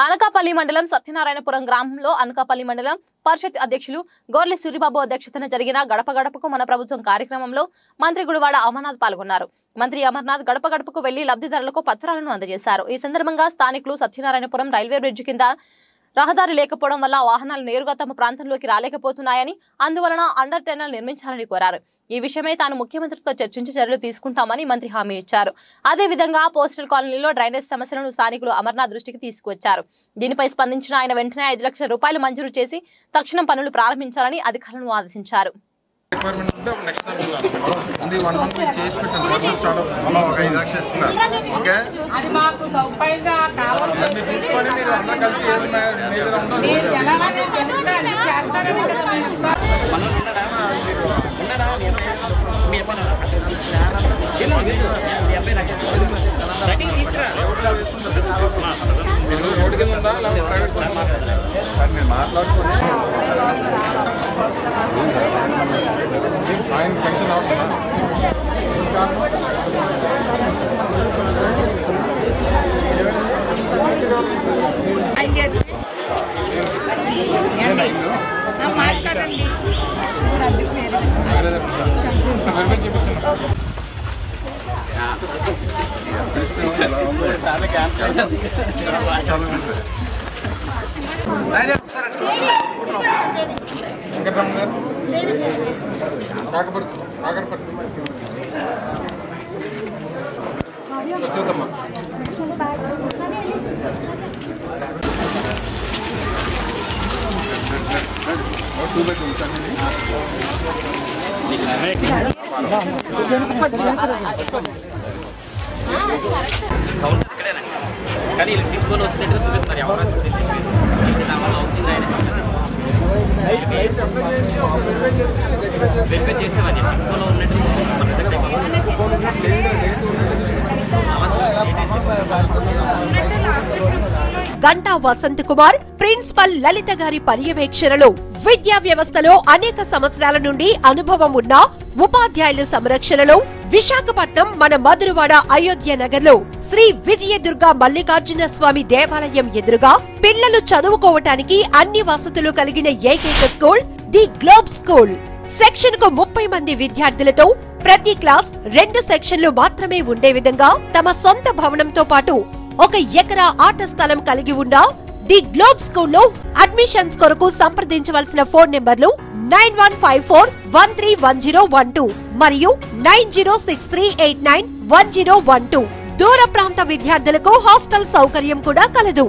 Anakapalli Mandalam Satyanarayanpuram Gramamlo Anakapalli Mandalam Parishad Adhyakshulu Gorli Suribabu Adhyakshatana Jarigina Gadapa Gadapaku Mana Prabhutvam Karyakramamlo Mantri Guduvada Amarnath Palgonnaru. Mantri Amarnath Gadapa Gadapaku Velli Labdhidarulaku Patralanu Andajesaru. Ee Sandarbhanga Sthanikulu Satyanarayanpuram Railway Bridge kinda Rahadari Lekapodam Valla Vahanalu Neeruga Tama Pranthamloki Ralekapotunnayani Anduvalana Under Tunnel Nirminchalani Koraru. ఈ విషయమే తాను ముఖ్యమంత్రితో చర్చించి చర్యలు తీసుకుంటామని మంత్రి హామీ ఇచ్చారు. అదే విధంగా పోస్టల్ కాలనీలో డ్రైనేజ్ సమస్యలను స్థానికులు అమర్నాథ్ దృష్టికి తీసుకువచ్చారు. దీనిపై స్పందించిన ఆయన వెంటనే 5 లక్షల రూపాయలు మంజూరు చేసి తక్షణం పనులు ప్రారంభించాలని అధికారులను ఆదేశించారు. Ganta Vasant Kumar, Principal Lalitagari Paryavekshanalu, Vidya Vyavasthalo, Aneka Samvatsarala Nundi, Anubhavam Unna, Upadhyayula Samrakshanalo, Vishakhapatnam, Mana Maduruvada Ayodhya Nagarlo, Sri Vijayadurga Mallikarjuna Swami Devalayam Eduruga, Pillalu Chaduvukovataniki, Anni Vasatulu Kaligina Ekaika School, The Globe School. Section ko 30 mandi vidyarthulato prati class 2 sectionlu maatrame unde vidhanga tama sonta bhavanamto paatu oka ekara aata sthalam kaligi unda The Globe School lo admissions koraku sampradinchavalsina phone numberlu 9154131012 mariyu 9063891012 దూర ప్రాంత విద్యార్థులకు hostel సౌకర్యం కూడా కలదు.